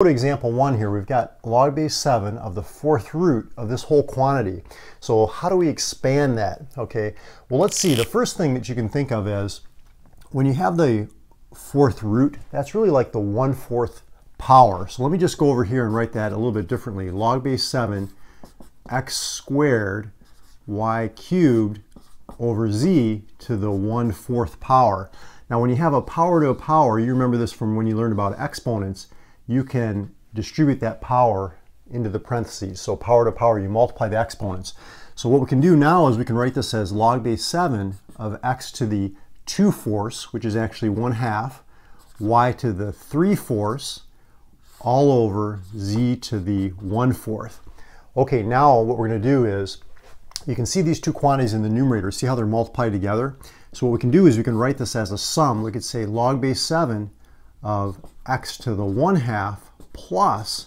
Go to example one here. We've got log base 7 of the fourth root of this whole quantity. So how do we expand that? Okay, well, let's see. The first thing that you can think of is when you have the fourth root, that's really like the 1/4 power. So let me just go over here and write that a little bit differently. Log base 7 x squared y cubed over z to the 1/4 power. Now when you have a power to a power, you remember this from when you learned about exponents, you can distribute that power into the parentheses. So power to power, you multiply the exponents. So what we can do now is we can write this as log base 7 of x to the 2/4, which is actually 1/2, y to the 3/4, all over z to the 1/4. Okay, now what we're gonna do is, you can see these two quantities in the numerator, see how they're multiplied together? So what we can do is we can write this as a sum. We could say log base 7 of x to the 1/2 plus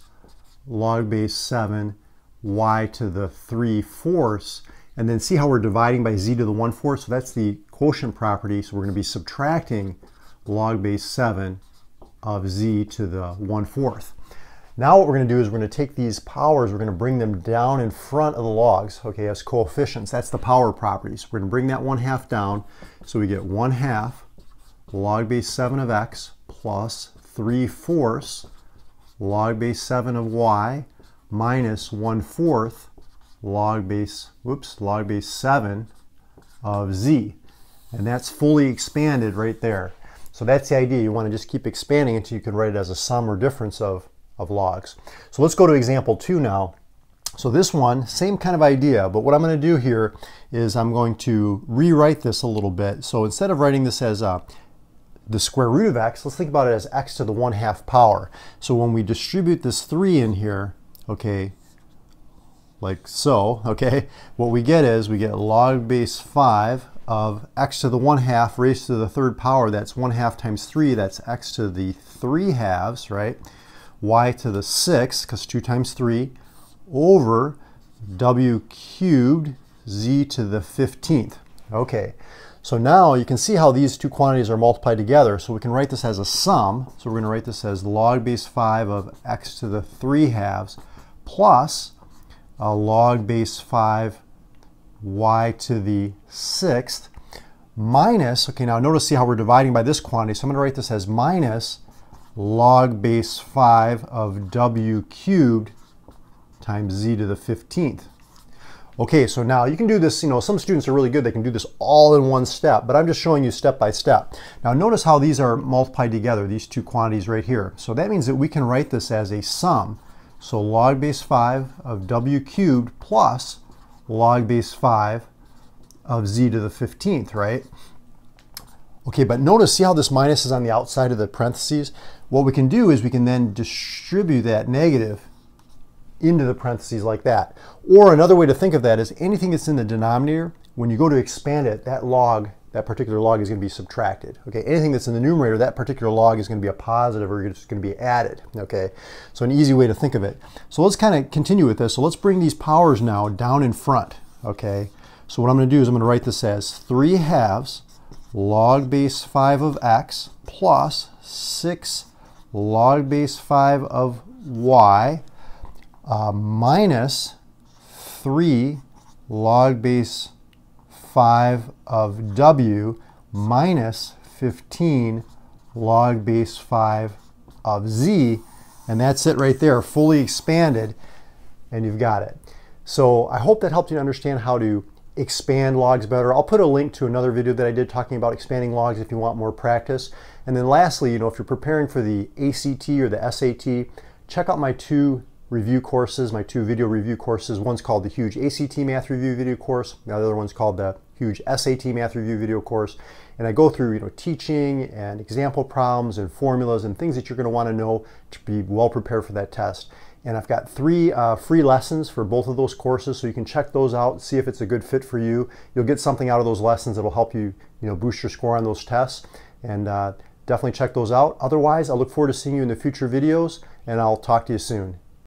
log base 7 y to the 3/4, and then see how we're dividing by z to the 1/4. So that's the quotient property. So we're going to be subtracting log base 7 of z to the 1/4. Now what we're going to do is we're going to take these powers, we're going to bring them down in front of the logs, okay, as coefficients. That's the power properties. We're going to bring that 1/2 down, so we get 1/2 log base 7 of x plus 3/4 log base 7 of y minus 1/4 log base 7 of z. And that's fully expanded right there. So that's the idea. You want to just keep expanding until you can write it as a sum or difference of logs. So let's go to example 2 now. So this one, same kind of idea, but what I'm going to do here is I'm going to rewrite this a little bit. So instead of writing this as the square root of x, let's think about it as x to the 1/2 power. So when we distribute this 3 in here, okay, like so, okay, what we get is we get log base 5 of x to the 1/2 raised to the 3rd power. That's 1/2 times 3, that's x to the 3/2, right? Y to the 6, because 2 times 3, over w cubed z to the 15th. Okay, so now you can see how these two quantities are multiplied together. So we can write this as a sum. So we're going to write this as log base 5 of x to the 3/2 plus a log base 5 y to the 6th minus, okay, now notice, see how we're dividing by this quantity. So I'm going to write this as minus log base 5 of w cubed times z to the 15th. Okay, so now you can do this, you know, some students are really good, they can do this all in one step, but I'm just showing you step by step. Now notice how these are multiplied together, these two quantities right here. So that means that we can write this as a sum. So log base 5 of w cubed plus log base 5 of z to the 15th, right? Okay, but notice, see how this minus is on the outside of the parentheses? What we can do is we can then distribute that negative into the parentheses like that. Or another way to think of that is anything that's in the denominator, when you go to expand it, that particular log is going to be subtracted. Okay, anything that's in the numerator, that particular log is going to be a positive or it's going to be added. Okay, so an easy way to think of it. So let's kind of continue with this. So let's bring these powers now down in front. Okay, so what I'm going to do is I'm going to write this as 3/2 log base 5 of x plus 6 log base 5 of y minus 3 log base 5 of w minus 15 log base 5 of z, and that's it right there, fully expanded, and you've got it. So I hope that helped you to understand how to expand logs better. I'll put a link to another video that I did talking about expanding logs if you want more practice. And then lastly, you know, if you're preparing for the ACT or the SAT, check out my two review courses, my two video review courses. One's called the Huge ACT Math Review video course. The other one's called the Huge SAT Math Review video course. And I go through, you know, teaching and example problems and formulas and things that you're going to want to know to be well prepared for that test. And I've got 3 free lessons for both of those courses, so you can check those out, see if it's a good fit for you. You'll get something out of those lessons that'll help you, you know, boost your score on those tests. And definitely check those out. Otherwise, I look forward to seeing you in the future videos, and I'll talk to you soon.